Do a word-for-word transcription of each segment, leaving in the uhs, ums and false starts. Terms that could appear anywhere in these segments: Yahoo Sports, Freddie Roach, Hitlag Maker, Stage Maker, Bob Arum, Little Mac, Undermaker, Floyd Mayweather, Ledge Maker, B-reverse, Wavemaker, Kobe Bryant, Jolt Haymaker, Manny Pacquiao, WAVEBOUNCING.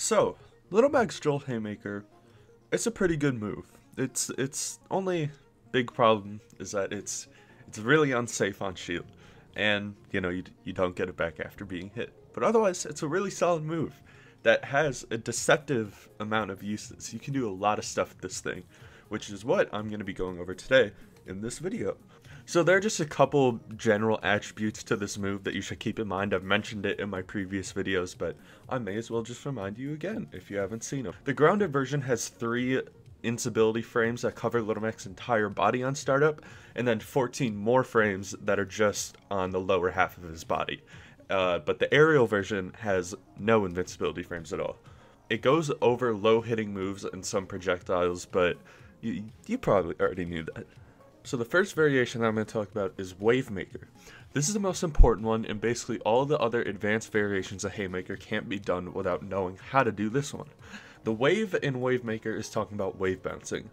So, Little Mac's Jolt Haymaker, it's a pretty good move. It's it's only big problem is that it's it's really unsafe on shield, and you know you you don't get it back after being hit. But otherwise, it's a really solid move that has a deceptive amount of uses. You can do a lot of stuff with this thing, which is what I'm going to be going over today in this video. So there are just a couple general attributes to this move that you should keep in mind. I've mentioned it in my previous videos, but I may as well just remind you again if you haven't seen them. The grounded version has three instability frames that cover Little Mac's entire body on startup, and then fourteen more frames that are just on the lower half of his body. Uh, but the aerial version has no invincibility frames at all. It goes over low hitting moves and some projectiles, but you, you probably already knew that. So the first variation that I'm going to talk about is Wavemaker. This is the most important one, and basically all the other advanced variations of Haymaker can't be done without knowing how to do this one. The wave in Wavemaker is talking about wave bouncing.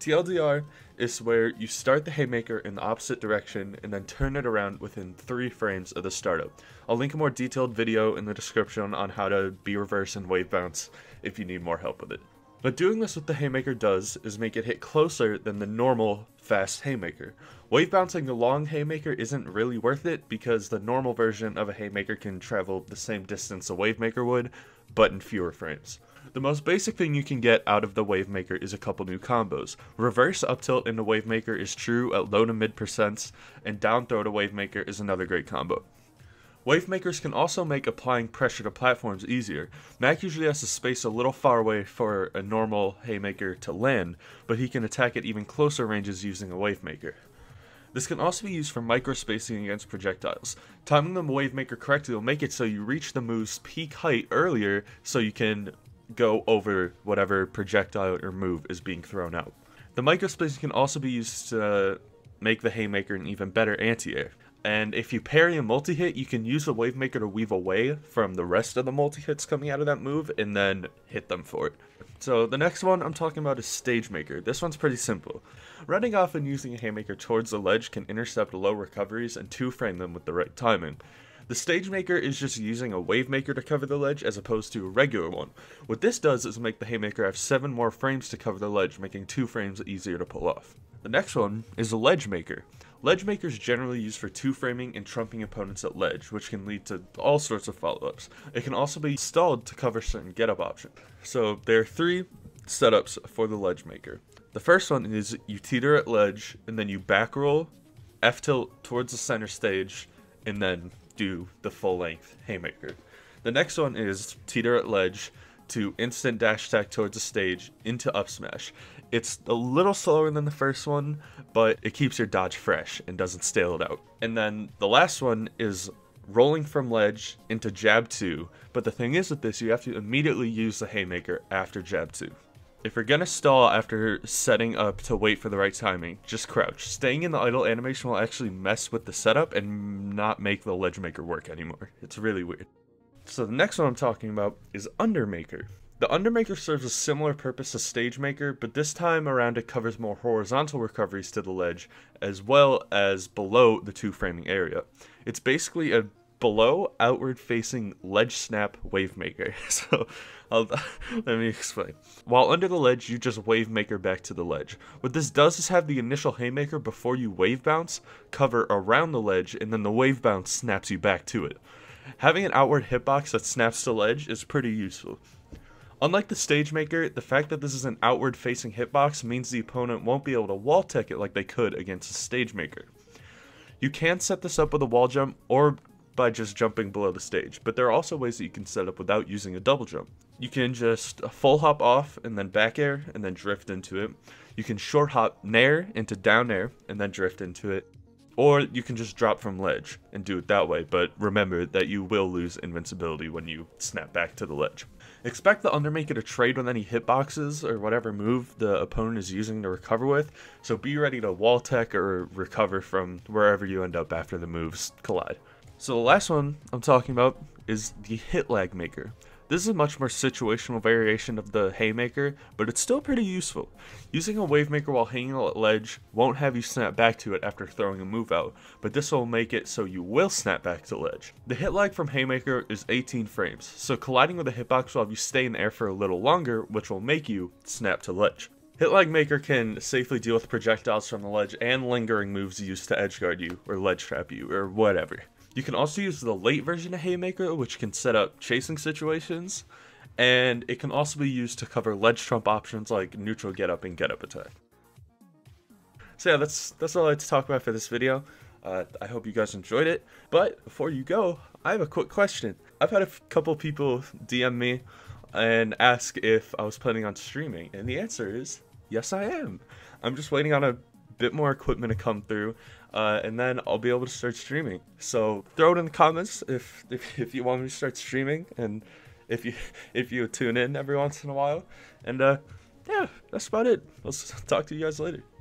T L D R is where you start the Haymaker in the opposite direction and then turn it around within three frames of the startup. I'll link a more detailed video in the description on how to B-reverse and wave bounce if you need more help with it. But doing this with the Haymaker does is make it hit closer than the normal fast Haymaker. Wave bouncing the long Haymaker isn't really worth it because the normal version of a Haymaker can travel the same distance a Wavemaker would, but in fewer frames. The most basic thing you can get out of the Wavemaker is a couple new combos. Reverse up tilt in the Wavemaker is true at low to mid percents, and down throw to Wavemaker is another great combo. Wavemakers can also make applying pressure to platforms easier. Mac usually has to space a little far away for a normal Haymaker to land, but he can attack at even closer ranges using a Wavemaker. This can also be used for microspacing against projectiles. Timing the Wavemaker correctly will make it so you reach the move's peak height earlier so you can go over whatever projectile or move is being thrown out. The microspacing can also be used to make the Haymaker an even better anti-air. And if you parry a multi-hit, you can use the Wavemaker to weave away from the rest of the multi-hits coming out of that move and then hit them for it. So the next one I'm talking about is Stage Maker. This one's pretty simple. Running off and using a Haymaker towards the ledge can intercept low recoveries and two-frame them with the right timing. The Stage Maker is just using a Wavemaker to cover the ledge as opposed to a regular one. What this does is make the Haymaker have seven more frames to cover the ledge, making two frames easier to pull off. The next one is a Ledge Maker. Ledge Maker is generally used for two-framing and trumping opponents at ledge, which can lead to all sorts of follow-ups. It can also be stalled to cover certain get-up options. So there are three setups for the Ledge Maker. The first one is you teeter at ledge, and then you back roll, F-tilt towards the center stage, and then do the full-length Haymaker. The next one is teeter at ledge to instant dash attack towards the stage into up smash. It's a little slower than the first one, but it keeps your dodge fresh and doesn't stale it out. And then the last one is rolling from ledge into jab two, but the thing is with this, you have to immediately use the Haymaker after jab two. If you're gonna stall after setting up to wait for the right timing, just crouch. Staying in the idle animation will actually mess with the setup and not make the Ledge Maker work anymore. It's really weird. So the next one I'm talking about is Undermaker. The Undermaker serves a similar purpose to Stage Maker, but this time around it covers more horizontal recoveries to the ledge, as well as below the two-framing area. It's basically a below outward facing ledge snap Wavemaker. So I'll, let me explain. While under the ledge, you just Wavemaker back to the ledge. What this does is have the initial Haymaker before you wave bounce cover around the ledge, and then the wave bounce snaps you back to it. Having an outward hitbox that snaps to ledge is pretty useful. Unlike the Stage Maker, the fact that this is an outward facing hitbox means the opponent won't be able to wall tech it like they could against a Stage Maker. You can set this up with a wall jump or by just jumping below the stage, but there are also ways that you can set up without using a double jump. You can just full hop off and then back air and then drift into it. You can short hop nair into down air and then drift into it. Or you can just drop from ledge and do it that way, but remember that you will lose invincibility when you snap back to the ledge. Expect the Undermaker to trade with any hitboxes or whatever move the opponent is using to recover with, so be ready to wall tech or recover from wherever you end up after the moves collide. So the last one I'm talking about is the Hitlag Maker. This is a much more situational variation of the Haymaker, but it's still pretty useful. Using a Wavemaker while hanging at ledge won't have you snap back to it after throwing a move out, but this will make it so you will snap back to ledge. The hitlag from Haymaker is eighteen frames, so colliding with a hitbox will have you stay in the air for a little longer, which will make you snap to ledge. Hitlag Maker can safely deal with projectiles from the ledge and lingering moves used to edgeguard you, or ledge trap you, or whatever. You can also use the late version of Haymaker, which can set up chasing situations, and it can also be used to cover ledge trump options like neutral getup and getup attack. So yeah, that's, that's all I had to talk about for this video. Uh, I hope you guys enjoyed it, but before you go, I have a quick question. I've had a couple people D M me and ask if I was planning on streaming, and the answer is yes, I am. I'm just waiting on a bit more equipment to come through, uh, and then I'll be able to start streaming. So throw it in the comments if, if if you want me to start streaming, and if you if you tune in every once in a while. And uh, yeah, that's about it. I'll talk to you guys later.